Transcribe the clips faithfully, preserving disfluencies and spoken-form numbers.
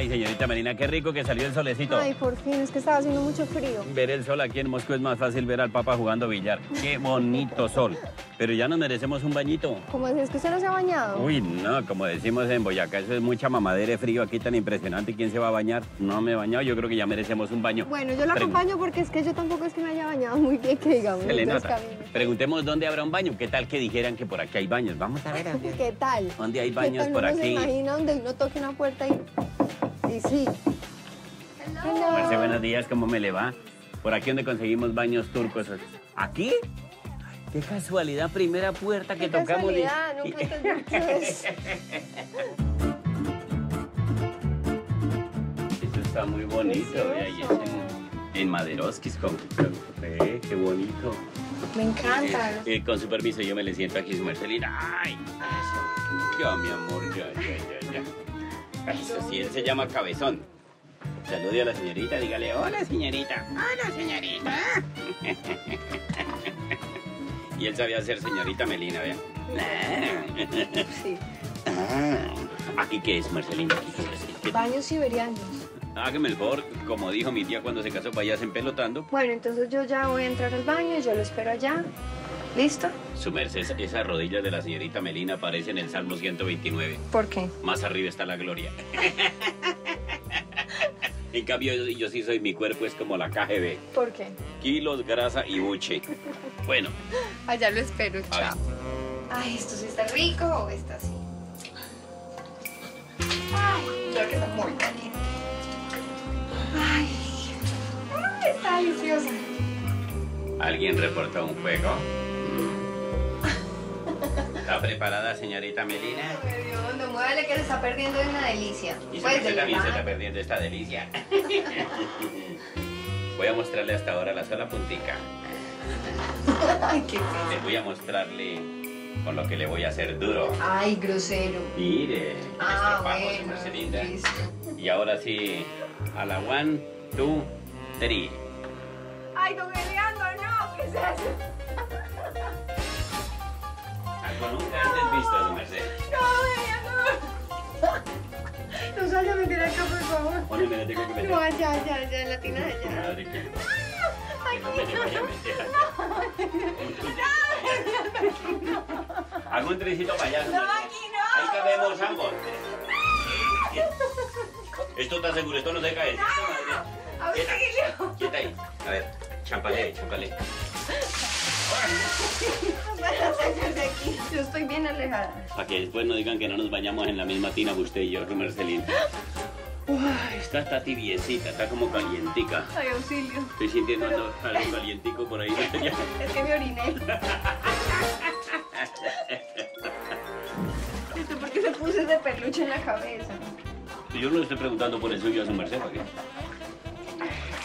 Ay, señorita Melina, qué rico que salió el solecito. Ay, por fin, es que estaba haciendo mucho frío. Ver el sol aquí en Moscú es más fácil ver al Papa jugando billar. Qué bonito sol. Pero ya nos merecemos un bañito. ¿Cómo es? ¿Es que usted no se ha bañado? Uy, no, como decimos en Boyacá, eso es mucha mamadera de frío aquí tan impresionante. ¿Quién se va a bañar? No me he bañado, yo creo que ya merecemos un baño. Bueno, yo la Pre... acompaño porque es que yo tampoco es que me haya bañado muy bien, que digamos. Se le nota. Preguntemos dónde habrá un baño. ¿Qué tal que dijeran que por aquí hay baños? Vamos a ver. ¿Qué tal? ¿Dónde hay baños por aquí? ¿Se imagina donde uno toque una puerta y... Sí, sí. Hello. Marce, buenos días, ¿cómo me le va? Por aquí donde conseguimos baños turcos. ¿Aquí? Ay, qué casualidad, primera puerta que tocamos. Qué casualidad, y... nunca te he dicho eso. Esto está muy bonito. Ve ahí en, en Maderoskis, con, con, eh, qué bonito. Me encanta. Eh, eh, con su permiso, yo me le siento aquí, su Marcelina. Ay, eso. Ya, mi amor, ya, ya, ya, ya. Eso sí, él se llama Cabezón. Salude a la señorita, dígale, hola señorita. Hola señorita. Y él sabía hacer señorita Melina, vea. Sí. ¿Aquí qué es, Marcelina? Baños siberianos. Hágame el favor, como dijo mi tía cuando se casó, vayas empelotando. Bueno, entonces yo ya voy a entrar al baño y yo lo espero allá. ¿Listo? Su merced, esas rodillas de la señorita Melina aparecen en el Salmo ciento veintinueve. ¿Por qué? Más arriba está la gloria. En cambio, yo, yo sí soy, mi cuerpo es como la K G B. ¿Por qué? Kilos, grasa y buche. Bueno. Allá lo espero, chao. Ay, ¿esto sí está rico o está así? Ay, creo que está muy caliente. Ay, ay, está deliciosa. ¿Alguien reportó un juego? ¿Está preparada, señorita Melina? No, no, muévale que se está perdiendo una delicia. Y pues usted también se está perdiendo esta delicia. Voy a mostrarle hasta ahora la sola puntica. Ay, qué feo. Les voy a mostrarle con lo que le voy a hacer duro. Ay, grosero. Mire, ah, bueno, Marcelina. Y ahora sí, a la one, two, three. Ay, don Eliando, no, ¿qué es eso? Con nunca antes visto, su merced. No, no, no. No salga a meter acá, por favor. Bueno, me la tengo que meter. No, allá, allá, allá, en la tina allá. Madre, que... Aquí no. No, no, no. Hago un tricito para allá. No, aquí no. Ahí cabemos ambos. Esto está seguro, esto no se cae. ¡Auxilio! Quieta ahí. A ver, chámpale, chámpale. De aquí. Yo estoy bien alejada. Para que después no digan que no nos bañamos en la misma tina que usted y yo, Marcelina. Esta está tibiecita, está como calientica. Ay, auxilio. Estoy sintiendo algo Pero... calientico por ahí. Es que me oriné. ¿Esto por qué se puso ese peluche en la cabeza? Yo no le estoy preguntando por el suyo a su merced, ¿para qué?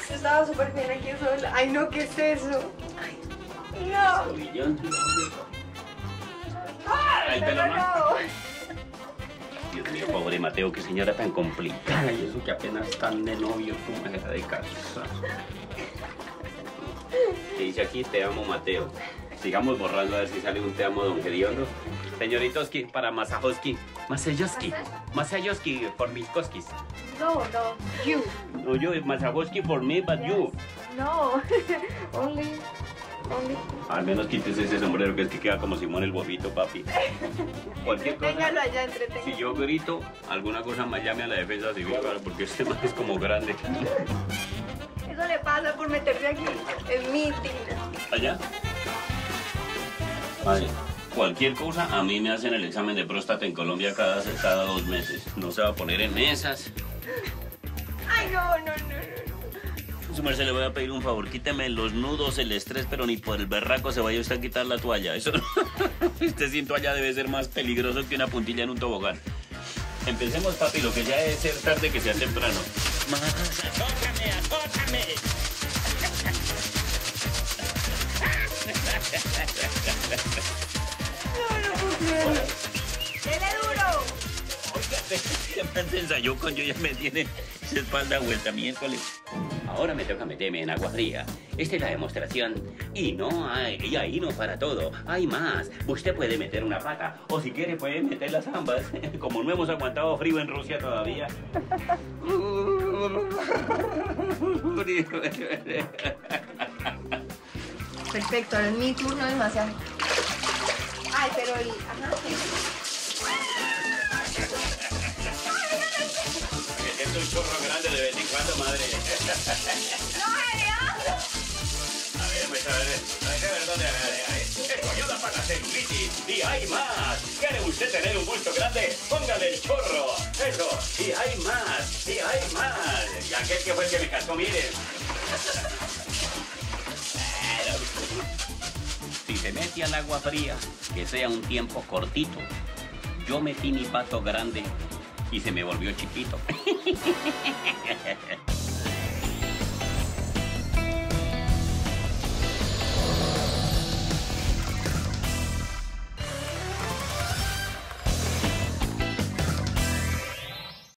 Yo estaba súper bien aquí sola. Ay, no, ¿qué es eso? Ay, no. Ay, no, no, no. Dios mío, pobre Mateo, qué señora tan complicada. Y eso que apenas están de novio, como es la de casa. Te dice aquí, te amo, Mateo. Sigamos borrando a ver si sale un te amo, don Gediondo. Señoritoski, para Masajoski. Masajoski. Masajoski, por mis cosquis. No, no, you. No, yo, Masajoski por mí, but yes. You. No, only... Hombre. Al menos quítese ese sombrero que es que queda como Simón el Bobito, papi. Cualquier cosa, allá, entreténgalo. Si yo grito alguna cosa más, llame a la defensa civil, porque este man es como grande. Eso le pasa por meterse aquí, en mi tina. ¿Allá? Ay, cualquier cosa, a mí me hacen el examen de próstata en Colombia cada, cada dos meses. No se va a poner en esas. Ay, no, no, no. Su merced, le voy a pedir un favor, quíteme los nudos, el estrés, pero ni por el berraco se vaya usted a quitar la toalla. Eso, este sin toalla debe ser más peligroso que una puntilla en un tobogán. Empecemos, papi, lo que ya es ser tarde que sea temprano. ¡Atócame, atócame! No, no puedo. ¡Dele duro! Oiga, siempre se ensayó con yo, ya me tiene esa espalda vuelta miércoles. Ahora me toca meterme en agua fría. Esta es la demostración. Y no hay, y ahí no para todo. Hay más. Usted puede meter una pata. O si quiere puede meter las ambas. Como no hemos aguantado frío en Rusia todavía. Perfecto, ahora es mi turno de masaje. Ay, pero... Y, ajá. Es un chorro grande de vez en cuando, madre. ¡No, Mario! A ver, pues, a ver, a ver, a ver, dónde, a ver, a ver. Esto ayuda para la celulitis y hay más. ¿Quiere usted tener un bulto grande? Póngale el chorro. Eso, y hay más, y hay más. Y aquel que fue el que me casó, miren. Si se mete al agua fría, que sea un tiempo cortito. Yo metí mi pato grande y se me volvió chiquito.